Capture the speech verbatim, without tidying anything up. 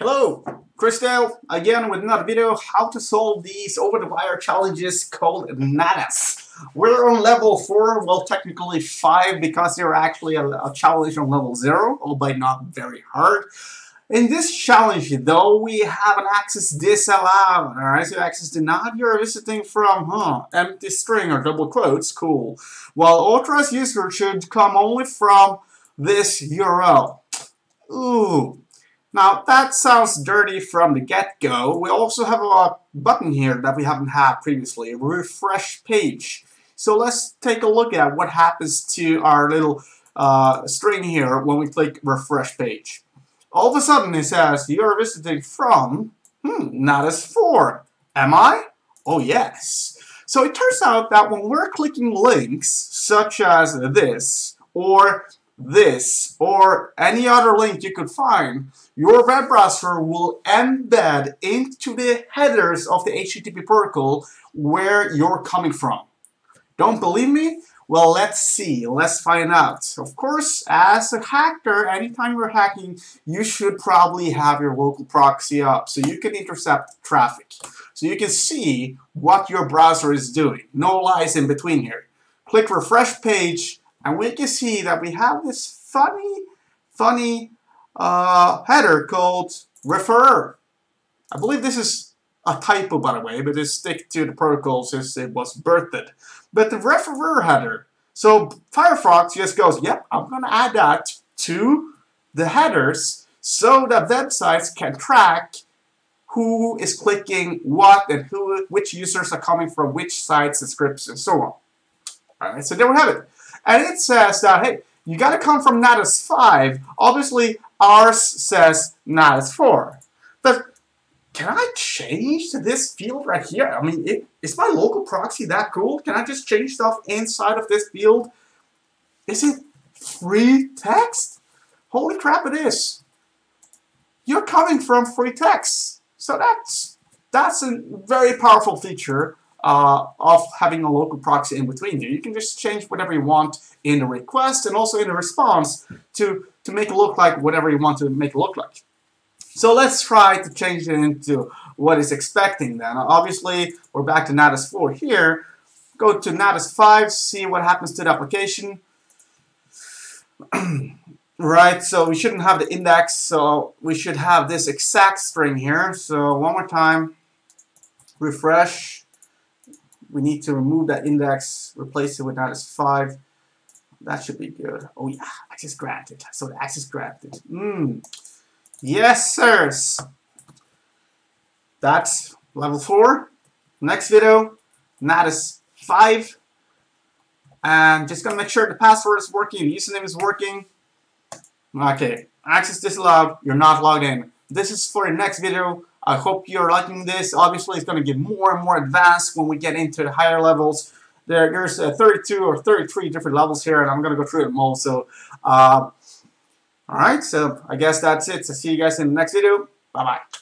Hello, Chris Dale again with another video how to solve these over-the-wire challenges called Natas. We're on level four, well technically five because they're actually a, a challenge on level zero, albeit not very hard. In this challenge though, we have an access disallowed, alright, so access denied, you're visiting from, huh, empty string or double quotes, cool. While authorized user should come only from this U R L. Ooh. Now that sounds dirty from the get-go. We also have a button here that we haven't had previously, refresh page. So let's take a look at what happens to our little uh, string here when we click refresh page. All of a sudden it says you're visiting from hmm, Natas four. Am I? Oh yes. So it turns out that when we're clicking links such as this or this or any other link you could find, your web browser will embed into the headers of the H T T P protocol where you're coming from. Don't believe me? Well, let's see. Let's find out. Of course, as a hacker, anytime you're hacking, you should probably have your local proxy up so you can intercept traffic. So you can see what your browser is doing. No lies in between here. Click refresh page. And we can see that we have this funny, funny uh, header called referrer. I believe this is a typo, by the way, but it stick to the protocol since it was birthed. But the referrer header. So Firefox just goes, yep, I'm going to add that to the headers so that websites can track who is clicking what and who, which users are coming from which sites and scripts and so on. All right, so there we have it. And it says that, hey, you got to come from Natas five. Obviously, ours says Natas four. But can I change to this field right here? I mean, it, is my local proxy that cool? Can I just change stuff inside of this field? Is it free text? Holy crap, it is. You're coming from free text. So that's, that's a very powerful feature Uh, of having a local proxy in between you. You can just change whatever you want in the request and also in the response to, to make it look like whatever you want to make it look like. So let's try to change it into what is expecting then. Obviously, we're back to Natas four here. Go to Natas five, see what happens to the application. Right, so we shouldn't have the index, so we should have this exact string here. So one more time, refresh. We need to remove that index, replace it with Natas five. That should be good. Oh yeah, access granted. So the access granted. Mm. Yes, sirs. That's level four. Next video, Natas five. And just gonna make sure the password is working, the username is working. Okay, access disallowed, you're not logged in. This is for the next video. I hope you're liking this. Obviously, it's going to get more and more advanced when we get into the higher levels. There, there's uh, thirty-two or thirty-three different levels here, and I'm going to go through them all. So, uh, all right. So I guess that's it. So see you guys in the next video. Bye bye.